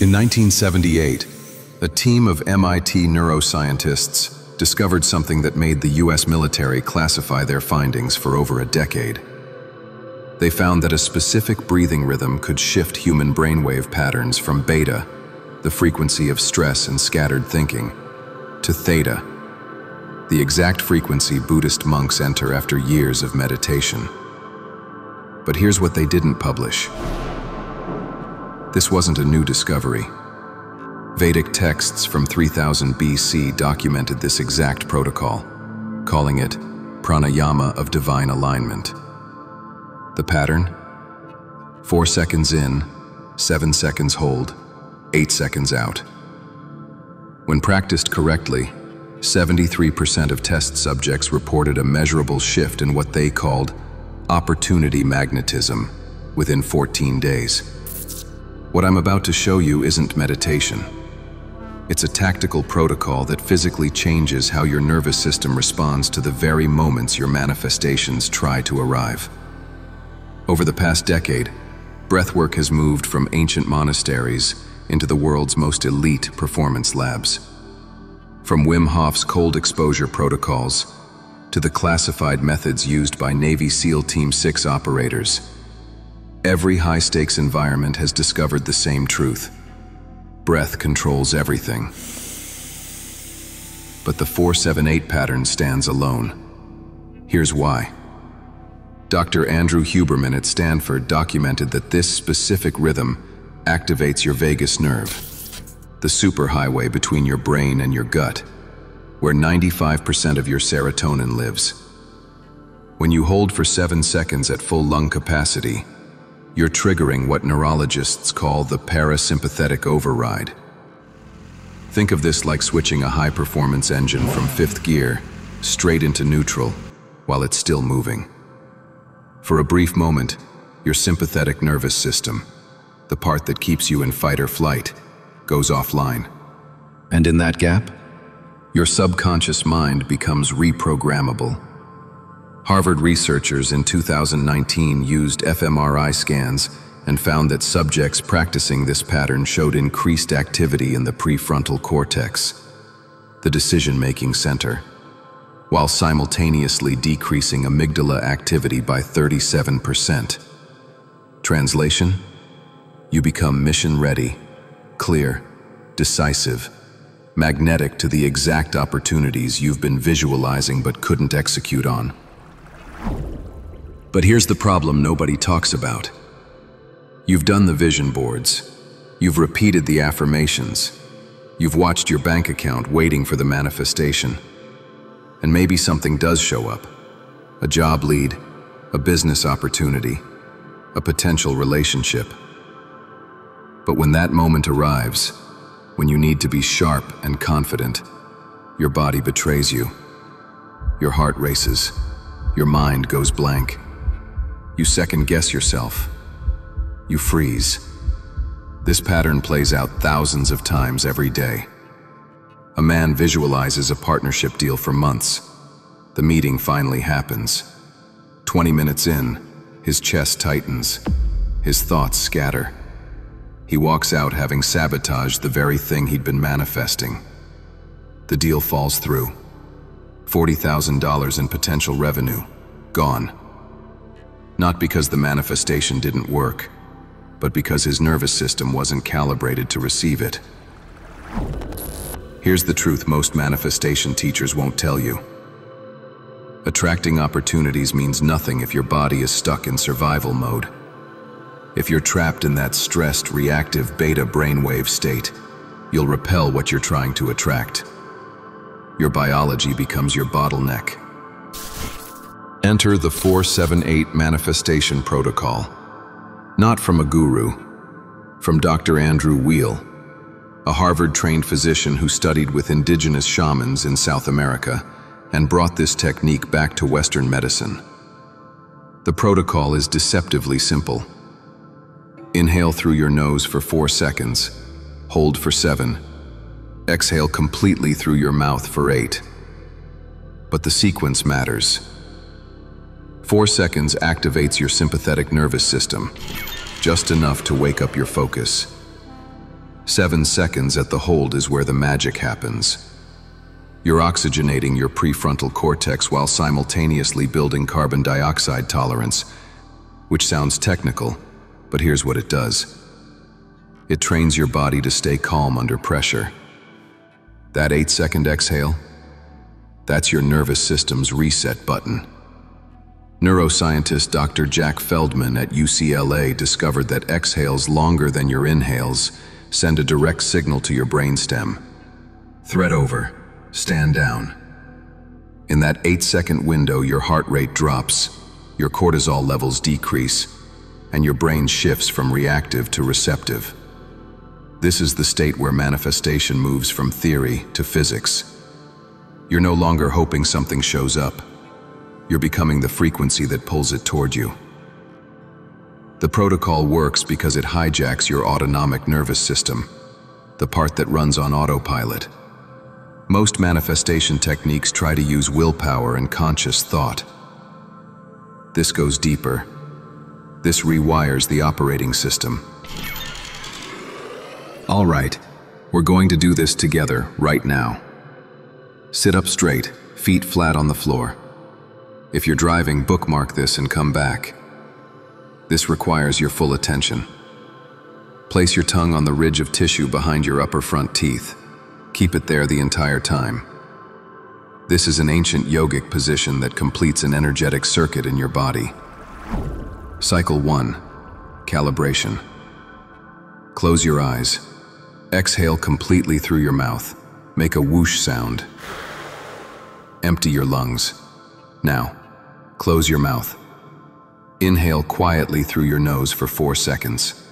In 1978, a team of MIT neuroscientists discovered something that made the US military classify their findings for over a decade. They found that a specific breathing rhythm could shift human brainwave patterns from beta, the frequency of stress and scattered thinking, to theta, the exact frequency Buddhist monks enter after years of meditation. But here's what they didn't publish. This wasn't a new discovery. Vedic texts from 3000 BC documented this exact protocol, calling it pranayama of divine alignment. The pattern? 4 seconds in, 7 seconds hold, 8 seconds out. When practiced correctly, 73% of test subjects reported a measurable shift in what they called opportunity magnetism within 14 days. What I'm about to show you isn't meditation. It's a tactical protocol that physically changes how your nervous system responds to the very moments your manifestations try to arrive. Over the past decade, breathwork has moved from ancient monasteries into the world's most elite performance labs. From Wim Hof's cold exposure protocols to the classified methods used by Navy SEAL Team 6 operators, every high-stakes environment has discovered the same truth. Breath controls everything. But the 4-7-8 pattern stands alone. Here's why. Dr. Andrew Huberman at Stanford documented that this specific rhythm activates your vagus nerve, the superhighway between your brain and your gut, where 95% of your serotonin lives. When you hold for 7 seconds at full lung capacity, you're triggering what neurologists call the parasympathetic override. Think of this like switching a high-performance engine from fifth gear straight into neutral while it's still moving. For a brief moment, your sympathetic nervous system, the part that keeps you in fight or flight, goes offline. And in that gap, your subconscious mind becomes reprogrammable. Harvard researchers in 2019 used fMRI scans and found that subjects practicing this pattern showed increased activity in the prefrontal cortex, the decision-making center, while simultaneously decreasing amygdala activity by 37%. Translation? You become mission-ready, clear, decisive, magnetic to the exact opportunities you've been visualizing but couldn't execute on. But here's the problem nobody talks about. You've done the vision boards. You've repeated the affirmations. You've watched your bank account waiting for the manifestation. And maybe something does show up. A job lead, a business opportunity, a potential relationship. But when that moment arrives, when you need to be sharp and confident, your body betrays you. Your heart races. Your mind goes blank. You second-guess yourself. You freeze. This pattern plays out thousands of times every day. A man visualizes a partnership deal for months. The meeting finally happens. 20 minutes in, his chest tightens. His thoughts scatter. He walks out having sabotaged the very thing he'd been manifesting. The deal falls through. $40,000 in potential revenue, gone. Not because the manifestation didn't work, but because his nervous system wasn't calibrated to receive it. Here's the truth most manifestation teachers won't tell you. Attracting opportunities means nothing if your body is stuck in survival mode. If you're trapped in that stressed, reactive beta brainwave state, you'll repel what you're trying to attract. Your biology becomes your bottleneck. Enter the 4-7-8 manifestation protocol. Not from a guru, from Dr. Andrew Weil, a Harvard-trained physician who studied with indigenous shamans in South America and brought this technique back to Western medicine. The protocol is deceptively simple. Inhale through your nose for 4 seconds, hold for 7, exhale completely through your mouth for 8. But the sequence matters. 4 seconds activates your sympathetic nervous system, just enough to wake up your focus. 7 seconds at the hold is where the magic happens. You're oxygenating your prefrontal cortex while simultaneously building carbon dioxide tolerance, which sounds technical, but here's what it does. It trains your body to stay calm under pressure. That 8-second exhale, that's your nervous system's reset button. Neuroscientist Dr. Jack Feldman at UCLA discovered that exhales longer than your inhales send a direct signal to your brainstem. Threat over. Stand down. In that 8-second window, your heart rate drops, your cortisol levels decrease, and your brain shifts from reactive to receptive. This is the state where manifestation moves from theory to physics. You're no longer hoping something shows up. You're becoming the frequency that pulls it toward you. The protocol works because it hijacks your autonomic nervous system, the part that runs on autopilot. Most manifestation techniques try to use willpower and conscious thought. This goes deeper. This rewires the operating system. All right, we're going to do this together right now. Sit up straight, feet flat on the floor. If you're driving, bookmark this and come back. This requires your full attention. Place your tongue on the ridge of tissue behind your upper front teeth. Keep it there the entire time. This is an ancient yogic position that completes an energetic circuit in your body. Cycle 1, calibration. Close your eyes. Exhale completely through your mouth. Make a whoosh sound. Empty your lungs. Now, close your mouth. Inhale quietly through your nose for 4 seconds.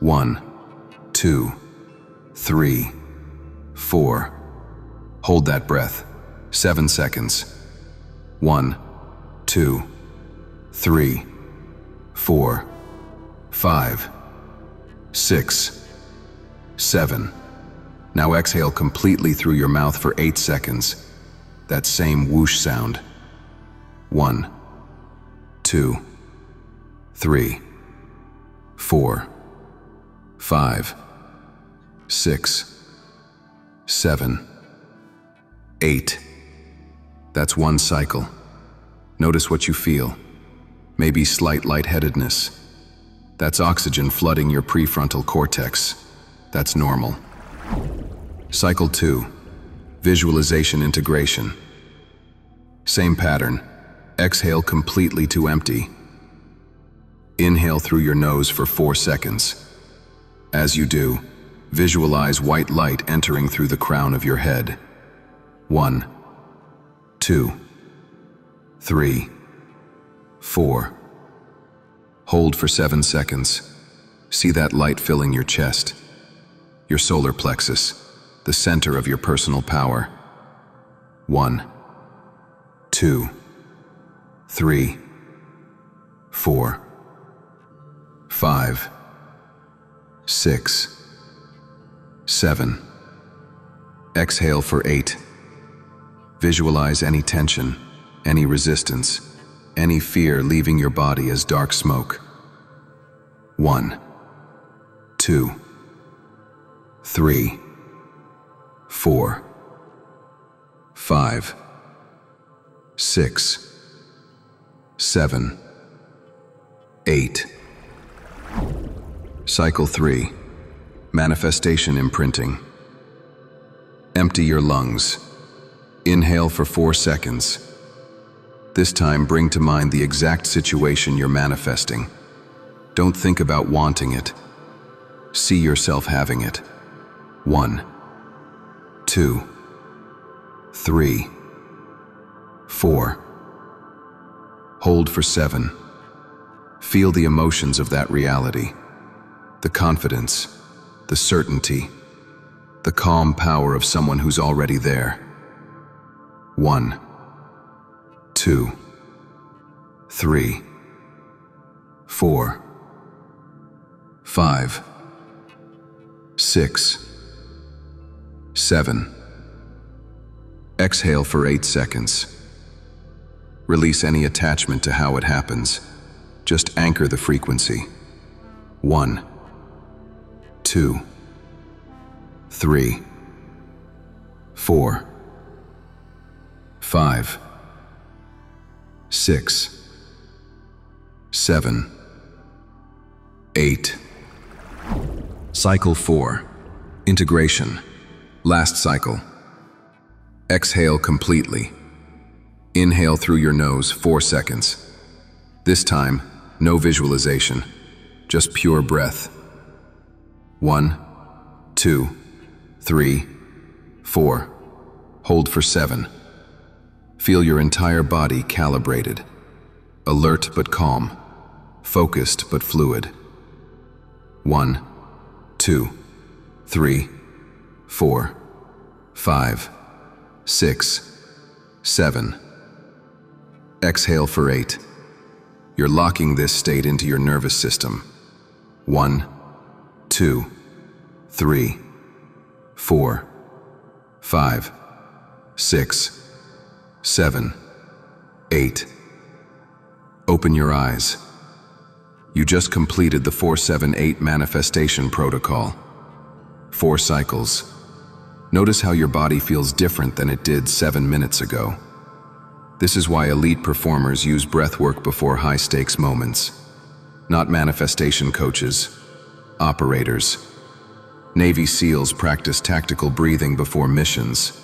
1, 2, 3, 4. Hold that breath. 7 seconds. 1, 2, 3, 4, 5, 6, 7. Now exhale completely through your mouth for 8 seconds. That same whoosh sound. 1, 2, 3, 4, 5, 6, 7, 8. That's one cycle. Notice what you feel. Maybe slight lightheadedness. That's oxygen flooding your prefrontal cortex. That's normal. Cycle 2, visualization integration. Same pattern. Exhale completely to empty. Inhale through your nose for 4 seconds. As you do, visualize white light entering through the crown of your head. 1, 2, 3, 4. Hold for 7 seconds. See that light filling your chest, your solar plexus, the center of your personal power. 1, 2, 3, 4, 5, 6, 7. Exhale for 8. Visualize any tension, any resistance, any fear leaving your body as dark smoke. 1, 2, 3, 4, 5, 6, 7, 8. Cycle 3, manifestation imprinting. Empty your lungs. Inhale for 4 seconds. This time, bring to mind the exact situation you're manifesting. Don't think about wanting it. See yourself having it. 1, 2, 3, 4. Hold for 7. Feel the emotions of that reality. The confidence, the certainty, the calm power of someone who's already there. 1, 2, 3, 4, 5, 6, 7. Exhale for 8 seconds. Release any attachment to how it happens. Just anchor the frequency. 1, 2, 3, 4, 5, 6, 7, 8. Cycle 4, integration, last cycle. Exhale completely. Inhale through your nose 4 seconds. This time, no visualization, just pure breath. 1, 2, 3, 4. Hold for 7. Feel your entire body calibrated. Alert but calm. Focused but fluid. 1, 2, 3, 4, 5, 6, 7. Exhale for 8. You're locking this state into your nervous system. 1, 2, 3, 4, 5, 6, 7, 8. Open your eyes. You just completed the 4-7-8 manifestation protocol. 4 cycles. Notice how your body feels different than it did 7 minutes ago. This is why elite performers use breathwork before high-stakes moments. Not manifestation coaches, operators. Navy SEALs practice tactical breathing before missions.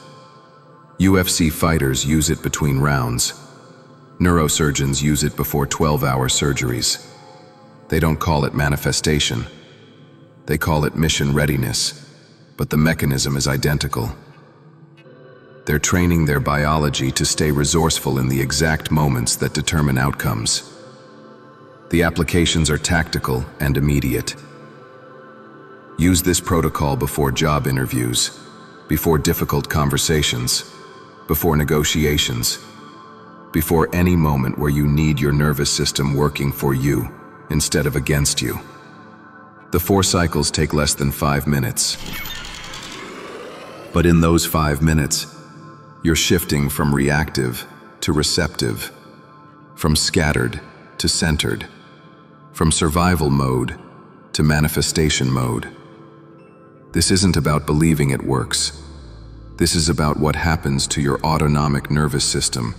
UFC fighters use it between rounds. Neurosurgeons use it before 12-hour surgeries. They don't call it manifestation. They call it mission readiness, but the mechanism is identical. They're training their biology to stay resourceful in the exact moments that determine outcomes. The applications are tactical and immediate. Use this protocol before job interviews, before difficult conversations, before negotiations, before any moment where you need your nervous system working for you instead of against you. The 4 cycles take less than 5 minutes. But in those 5 minutes, you're shifting from reactive to receptive, from scattered to centered, from survival mode to manifestation mode. This isn't about believing it works. This is about what happens to your autonomic nervous system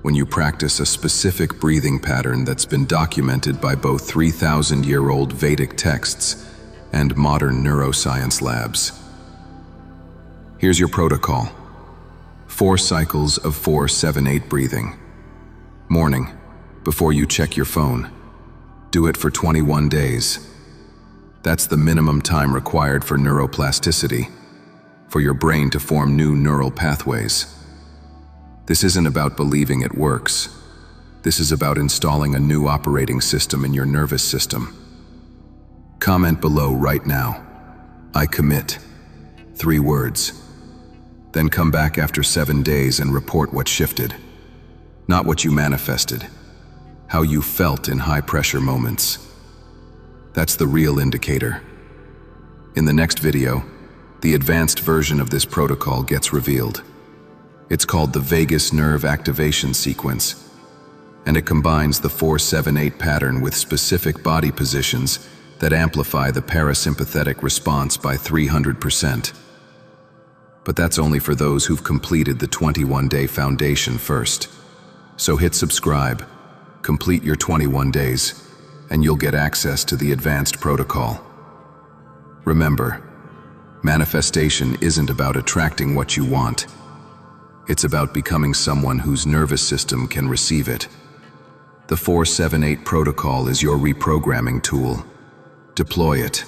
when you practice a specific breathing pattern that's been documented by both 3,000-year-old Vedic texts and modern neuroscience labs. Here's your protocol. 4 cycles of 4-7-8 breathing. Morning, before you check your phone. Do it for 21 days. That's the minimum time required for neuroplasticity, for your brain to form new neural pathways. This isn't about believing it works. This is about installing a new operating system in your nervous system. Comment below right now, "I commit," 3 words. Then come back after 7 days and report what shifted. Not what you manifested, how you felt in high-pressure moments. That's the real indicator. In the next video, the advanced version of this protocol gets revealed. It's called the vagus nerve activation sequence, and it combines the 4-7-8 pattern with specific body positions that amplify the parasympathetic response by 300%. But that's only for those who've completed the 21-day foundation first. So hit subscribe, complete your 21 days, and you'll get access to the advanced protocol. Remember, manifestation isn't about attracting what you want. It's about becoming someone whose nervous system can receive it. The 4-7-8 protocol is your reprogramming tool. Deploy it.